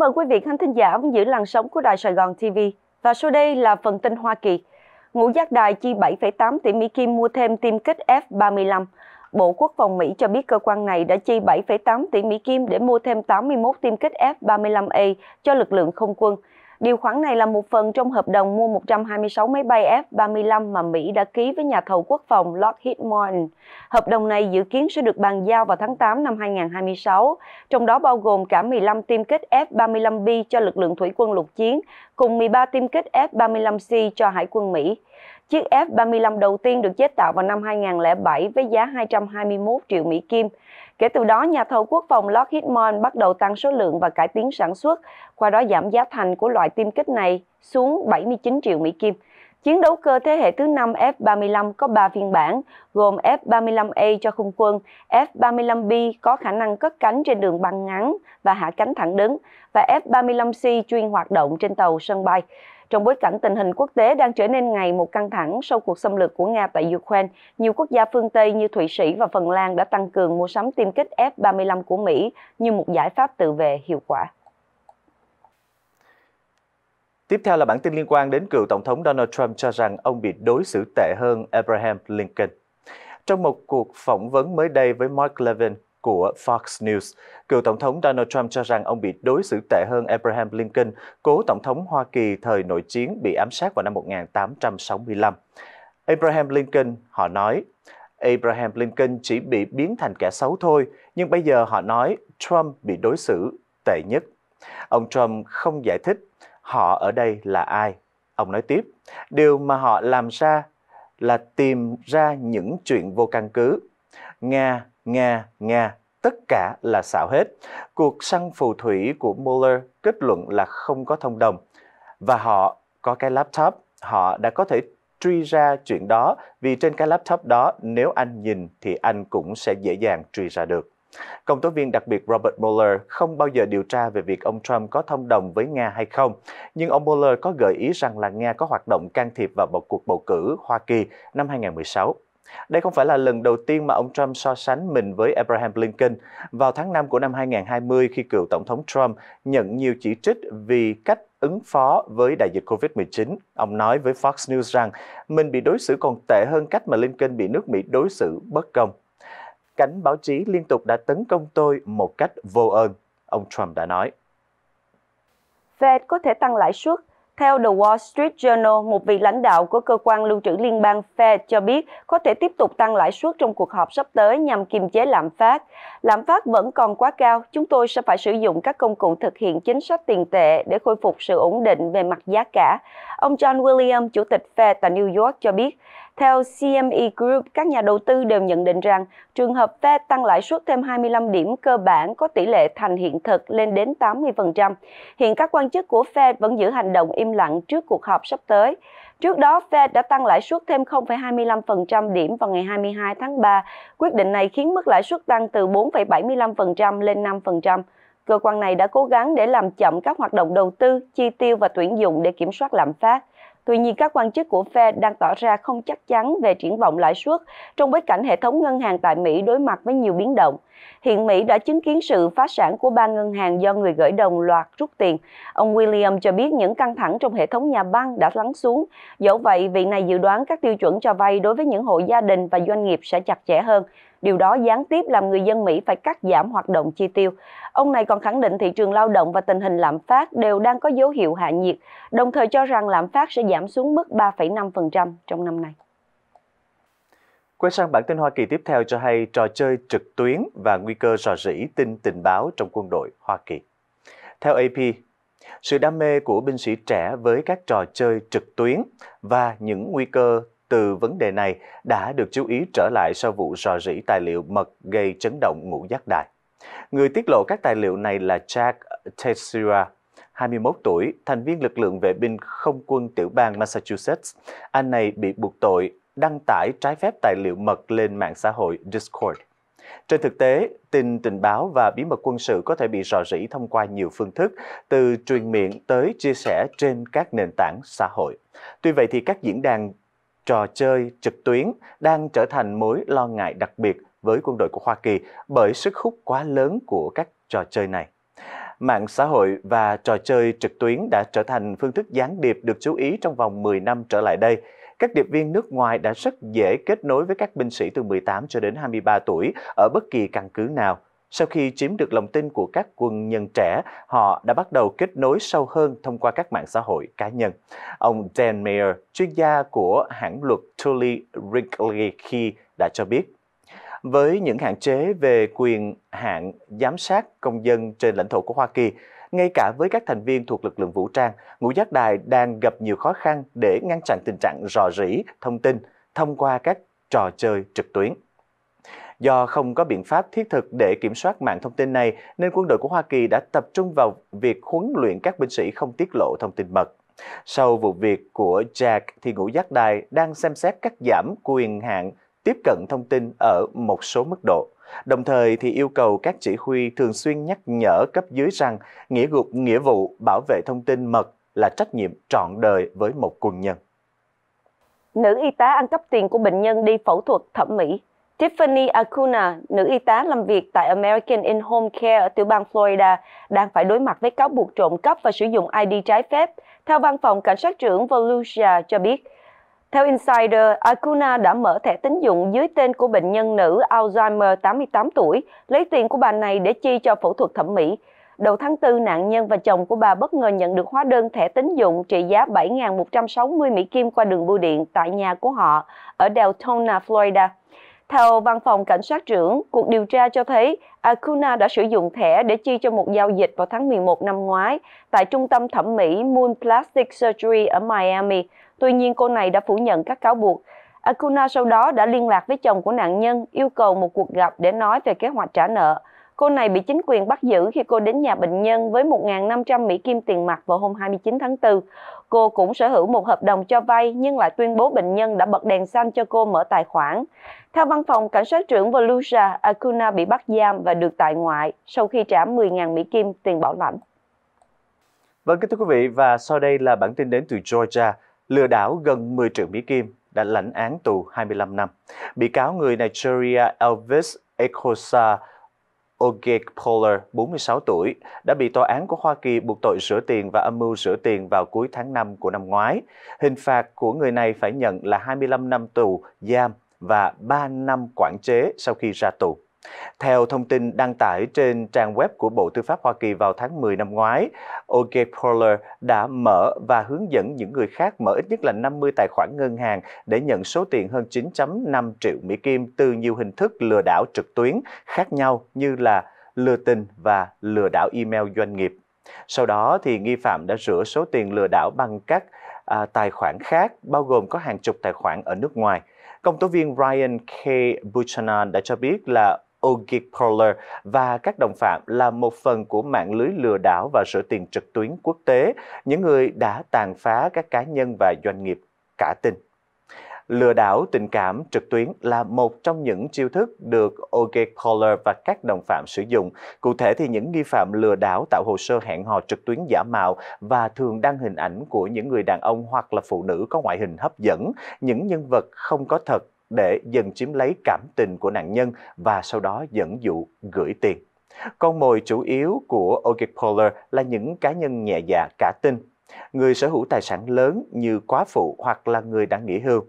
Cảm ơn quý vị khán thính giả vẫn giữ làn sóng của Đài Sài Gòn TV. Và sau đây là phần tin Hoa Kỳ. Ngũ giác đài chi 7,8 tỷ Mỹ Kim mua thêm tiêm kích F-35. Bộ Quốc phòng Mỹ cho biết cơ quan này đã chi 7,8 tỷ Mỹ Kim để mua thêm 81 tiêm kích F-35A cho lực lượng không quân. Điều khoản này là một phần trong hợp đồng mua 126 máy bay F-35 mà Mỹ đã ký với nhà thầu quốc phòng Lockheed Martin. Hợp đồng này dự kiến sẽ được bàn giao vào tháng 8 năm 2026, trong đó bao gồm cả 15 tiêm kích F-35B cho lực lượng thủy quân lục chiến, cùng 13 tiêm kích F-35C cho Hải quân Mỹ. Chiếc F-35 đầu tiên được chế tạo vào năm 2007 với giá 221 triệu Mỹ Kim. Kể từ đó, nhà thầu quốc phòng Lockheed Martin bắt đầu tăng số lượng và cải tiến sản xuất, qua đó giảm giá thành của loại tiêm kích này xuống 79 triệu Mỹ Kim. Chiến đấu cơ thế hệ thứ 5 F-35 có 3 phiên bản, gồm F-35A cho không quân, F-35B có khả năng cất cánh trên đường băng ngắn và hạ cánh thẳng đứng, và F-35C chuyên hoạt động trên tàu sân bay. Trong bối cảnh tình hình quốc tế đang trở nên ngày một căng thẳng sau cuộc xâm lược của Nga tại Ukraine, nhiều quốc gia phương Tây như Thụy Sĩ và Phần Lan đã tăng cường mua sắm tiêm kích F-35 của Mỹ như một giải pháp tự vệ hiệu quả. Tiếp theo là bản tin liên quan đến cựu Tổng thống Donald Trump cho rằng ông bị đối xử tệ hơn Abraham Lincoln. Trong một cuộc phỏng vấn mới đây với Mark Levin của Fox News, cựu Tổng thống Donald Trump cho rằng ông bị đối xử tệ hơn Abraham Lincoln, cố Tổng thống Hoa Kỳ thời nội chiến bị ám sát vào năm 1865. Abraham Lincoln, họ nói, Abraham Lincoln chỉ bị biến thành kẻ xấu thôi, nhưng bây giờ họ nói Trump bị đối xử tệ nhất. Ông Trump không giải thích họ ở đây là ai. Ông nói tiếp, điều mà họ làm ra là tìm ra những chuyện vô căn cứ. Nga, tất cả là xạo hết. Cuộc săn phù thủy của Mueller kết luận là không có thông đồng. Và họ có cái laptop, họ đã có thể truy ra chuyện đó, vì trên cái laptop đó nếu anh nhìn thì anh cũng sẽ dễ dàng truy ra được. Công tố viên đặc biệt Robert Mueller không bao giờ điều tra về việc ông Trump có thông đồng với Nga hay không, nhưng ông Mueller có gợi ý rằng là Nga có hoạt động can thiệp vào cuộc bầu cử Hoa Kỳ năm 2016. Đây không phải là lần đầu tiên mà ông Trump so sánh mình với Abraham Lincoln. Vào tháng 5 của năm 2020, khi cựu Tổng thống Trump nhận nhiều chỉ trích vì cách ứng phó với đại dịch Covid-19, ông nói với Fox News rằng mình bị đối xử còn tệ hơn cách mà Lincoln bị nước Mỹ đối xử bất công. Cánh báo chí liên tục đã tấn công tôi một cách vô ơn, ông Trump đã nói. Fed có thể tăng lãi suất. Theo The Wall Street Journal, một vị lãnh đạo của cơ quan lưu trữ liên bang Fed cho biết có thể tiếp tục tăng lãi suất trong cuộc họp sắp tới nhằm kiềm chế lạm phát. Lạm phát vẫn còn quá cao, chúng tôi sẽ phải sử dụng các công cụ thực hiện chính sách tiền tệ để khôi phục sự ổn định về mặt giá cả. Ông John Williams, chủ tịch Fed tại New York cho biết, theo CME Group, các nhà đầu tư đều nhận định rằng trường hợp Fed tăng lãi suất thêm 25 điểm cơ bản có tỷ lệ thành hiện thực lên đến 80%. Hiện các quan chức của Fed vẫn giữ hành động im lặng trước cuộc họp sắp tới. Trước đó, Fed đã tăng lãi suất thêm 0,25% điểm vào ngày 22 tháng 3. Quyết định này khiến mức lãi suất tăng từ 4,75% lên 5%. Cơ quan này đã cố gắng để làm chậm các hoạt động đầu tư, chi tiêu và tuyển dụng để kiểm soát lạm phát. Tuy nhiên, các quan chức của Fed đang tỏ ra không chắc chắn về triển vọng lãi suất trong bối cảnh hệ thống ngân hàng tại Mỹ đối mặt với nhiều biến động. Hiện Mỹ đã chứng kiến sự phá sản của 3 ngân hàng do người gửi đồng loạt rút tiền. Ông Williams cho biết những căng thẳng trong hệ thống nhà băng đã lắng xuống. Dẫu vậy, vị này dự đoán các tiêu chuẩn cho vay đối với những hộ gia đình và doanh nghiệp sẽ chặt chẽ hơn. Điều đó gián tiếp làm người dân Mỹ phải cắt giảm hoạt động chi tiêu. Ông này còn khẳng định thị trường lao động và tình hình lạm phát đều đang có dấu hiệu hạ nhiệt, đồng thời cho rằng lạm phát sẽ giảm xuống mức 3,5% trong năm nay. Quay sang bản tin Hoa Kỳ tiếp theo cho hay trò chơi trực tuyến và nguy cơ rò rỉ tình báo trong quân đội Hoa Kỳ. Theo AP, sự đam mê của binh sĩ trẻ với các trò chơi trực tuyến và những nguy cơ từ vấn đề này đã được chú ý trở lại sau vụ rò rỉ tài liệu mật gây chấn động ngũ giác đài. Người tiết lộ các tài liệu này là Jack Teixeira, 21 tuổi, thành viên lực lượng vệ binh không quân tiểu bang Massachusetts. Anh này bị buộc tội đăng tải trái phép tài liệu mật lên mạng xã hội Discord. Trên thực tế, tình báo và bí mật quân sự có thể bị rò rỉ thông qua nhiều phương thức, từ truyền miệng tới chia sẻ trên các nền tảng xã hội. Tuy vậy thì các diễn đàn trò chơi trực tuyến đang trở thành mối lo ngại đặc biệt với quân đội của Hoa Kỳ bởi sức hút quá lớn của các trò chơi này. mạng xã hội và trò chơi trực tuyến đã trở thành phương thức gián điệp được chú ý trong vòng 10 năm trở lại đây. Các điệp viên nước ngoài đã rất dễ kết nối với các binh sĩ từ 18 cho đến 23 tuổi ở bất kỳ căn cứ nào. Sau khi chiếm được lòng tin của các quân nhân trẻ, họ đã bắt đầu kết nối sâu hơn thông qua các mạng xã hội cá nhân. Ông Dan Meyer, chuyên gia của hãng luật Tully Rigley Key đã cho biết, với những hạn chế về quyền hạn giám sát công dân trên lãnh thổ của Hoa Kỳ, ngay cả với các thành viên thuộc lực lượng vũ trang, ngũ giác đài đang gặp nhiều khó khăn để ngăn chặn tình trạng rò rỉ thông tin thông qua các trò chơi trực tuyến. Do không có biện pháp thiết thực để kiểm soát mạng thông tin này, nên quân đội của Hoa Kỳ đã tập trung vào việc huấn luyện các binh sĩ không tiết lộ thông tin mật. Sau vụ việc của Jack thì ngũ giác đài đang xem xét cắt giảm quyền hạn tiếp cận thông tin ở một số mức độ. Đồng thời thì yêu cầu các chỉ huy thường xuyên nhắc nhở cấp dưới rằng nghĩa vụ bảo vệ thông tin mật là trách nhiệm trọn đời với một quân nhân. Nữ y tá ăn cắp tiền của bệnh nhân đi phẫu thuật thẩm mỹ. Tiffany Akuna, nữ y tá làm việc tại American In Home Care ở tiểu bang Florida, đang phải đối mặt với cáo buộc trộm cắp và sử dụng ID trái phép, theo văn phòng cảnh sát trưởng Volusia cho biết. Theo Insider, Akuna đã mở thẻ tín dụng dưới tên của bệnh nhân nữ Alzheimer 88 tuổi, lấy tiền của bà này để chi cho phẫu thuật thẩm mỹ. Đầu tháng 4, nạn nhân và chồng của bà bất ngờ nhận được hóa đơn thẻ tín dụng trị giá 7.160 Mỹ Kim qua đường bưu điện tại nhà của họ ở Deltona, Florida. Theo văn phòng cảnh sát trưởng, cuộc điều tra cho thấy Akuna đã sử dụng thẻ để chi cho một giao dịch vào tháng 11 năm ngoái tại trung tâm thẩm mỹ Moon Plastic Surgery ở Miami. Tuy nhiên, cô này đã phủ nhận các cáo buộc. Akuna sau đó đã liên lạc với chồng của nạn nhân, yêu cầu một cuộc gặp để nói về kế hoạch trả nợ. Cô này bị chính quyền bắt giữ khi cô đến nhà bệnh nhân với 1.500 Mỹ Kim tiền mặt vào hôm 29 tháng 4. Cô cũng sở hữu một hợp đồng cho vay nhưng lại tuyên bố bệnh nhân đã bật đèn xanh cho cô mở tài khoản. Theo văn phòng cảnh sát trưởng Volusia, Akuna bị bắt giam và được tại ngoại sau khi trả 10.000 Mỹ Kim tiền bảo lãnh. Vâng, kính thưa quý vị, và sau đây là bản tin đến từ Georgia. Lừa đảo gần 10 triệu Mỹ Kim đã lãnh án tù 25 năm. Bị cáo người Nigeria Elvis Ekosa Oleg Polar, 46 tuổi, đã bị tòa án của Hoa Kỳ buộc tội rửa tiền và âm mưu rửa tiền vào cuối tháng 5 của năm ngoái. Hình phạt của người này phải nhận là 25 năm tù giam và 3 năm quản chế sau khi ra tù. Theo thông tin đăng tải trên trang web của Bộ Tư pháp Hoa Kỳ vào tháng 10 năm ngoái, Oleg Polar đã mở và hướng dẫn những người khác mở ít nhất là 50 tài khoản ngân hàng để nhận số tiền hơn 9.5 triệu Mỹ Kim từ nhiều hình thức lừa đảo trực tuyến khác nhau như là lừa tình và lừa đảo email doanh nghiệp. Sau đó thì nghi phạm đã rửa số tiền lừa đảo bằng các tài khoản khác, bao gồm có hàng chục tài khoản ở nước ngoài. Công tố viên Ryan K Buchanan đã cho biết là Oleg Polar và các đồng phạm là một phần của mạng lưới lừa đảo và rửa tiền trực tuyến quốc tế, những người đã tàn phá các cá nhân và doanh nghiệp cả tin. Lừa đảo tình cảm trực tuyến là một trong những chiêu thức được Oleg Polar và các đồng phạm sử dụng. Cụ thể thì những nghi phạm lừa đảo tạo hồ sơ hẹn hò trực tuyến giả mạo và thường đăng hình ảnh của những người đàn ông hoặc là phụ nữ có ngoại hình hấp dẫn, những nhân vật không có thật để dần chiếm lấy cảm tình của nạn nhân và sau đó dẫn dụ gửi tiền. Con mồi chủ yếu của Oleg Polar là những cá nhân nhẹ dạ cả tin, người sở hữu tài sản lớn như quá phụ hoặc là người đã nghỉ hưu.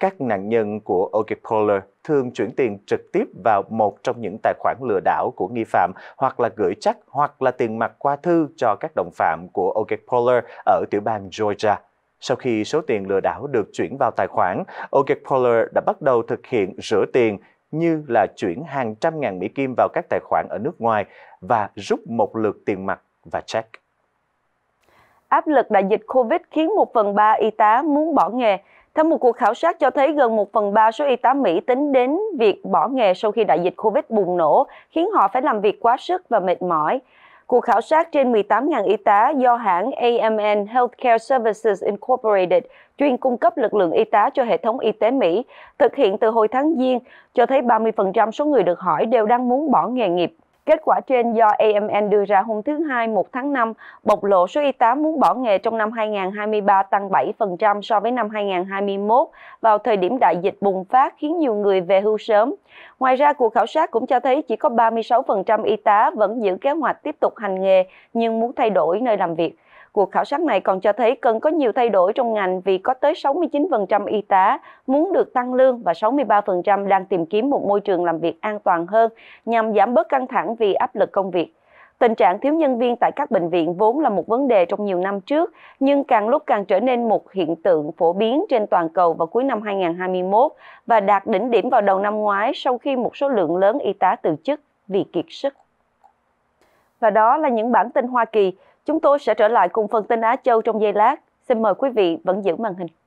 Các nạn nhân của Oleg Polar thường chuyển tiền trực tiếp vào một trong những tài khoản lừa đảo của nghi phạm hoặc là gửi check hoặc là tiền mặt qua thư cho các đồng phạm của Oleg Polar ở tiểu bang Georgia. Sau khi số tiền lừa đảo được chuyển vào tài khoản, Oleg Polar đã bắt đầu thực hiện rửa tiền như là chuyển hàng trăm ngàn Mỹ Kim vào các tài khoản ở nước ngoài và rút một lượt tiền mặt và check. Áp lực đại dịch Covid khiến 1/3 y tá muốn bỏ nghề. Theo một cuộc khảo sát cho thấy gần 1/3 số y tá Mỹ tính đến việc bỏ nghề sau khi đại dịch Covid bùng nổ, khiến họ phải làm việc quá sức và mệt mỏi. Cuộc khảo sát trên 18.000 y tá do hãng AMN Healthcare Services Incorporated, chuyên cung cấp lực lượng y tá cho hệ thống y tế Mỹ, thực hiện từ hồi tháng Giêng, cho thấy 30% số người được hỏi đều đang muốn bỏ nghề nghiệp. Kết quả trên do AMN đưa ra hôm thứ Hai 1 tháng 5 bộc lộ số y tá muốn bỏ nghề trong năm 2023 tăng 7% so với năm 2021 vào thời điểm đại dịch bùng phát khiến nhiều người về hưu sớm. Ngoài ra, cuộc khảo sát cũng cho thấy chỉ có 36% y tá vẫn giữ kế hoạch tiếp tục hành nghề nhưng muốn thay đổi nơi làm việc. Cuộc khảo sát này còn cho thấy cần có nhiều thay đổi trong ngành vì có tới 69% y tá muốn được tăng lương và 63% đang tìm kiếm một môi trường làm việc an toàn hơn nhằm giảm bớt căng thẳng vì áp lực công việc. Tình trạng thiếu nhân viên tại các bệnh viện vốn là một vấn đề trong nhiều năm trước, nhưng càng lúc càng trở nên một hiện tượng phổ biến trên toàn cầu vào cuối năm 2021 và đạt đỉnh điểm vào đầu năm ngoái sau khi một số lượng lớn y tá từ chức vì kiệt sức. Và đó là những bản tin Hoa Kỳ. Chúng tôi sẽ trở lại cùng phần tin Á Châu trong giây lát. Xin mời quý vị vẫn giữ màn hình.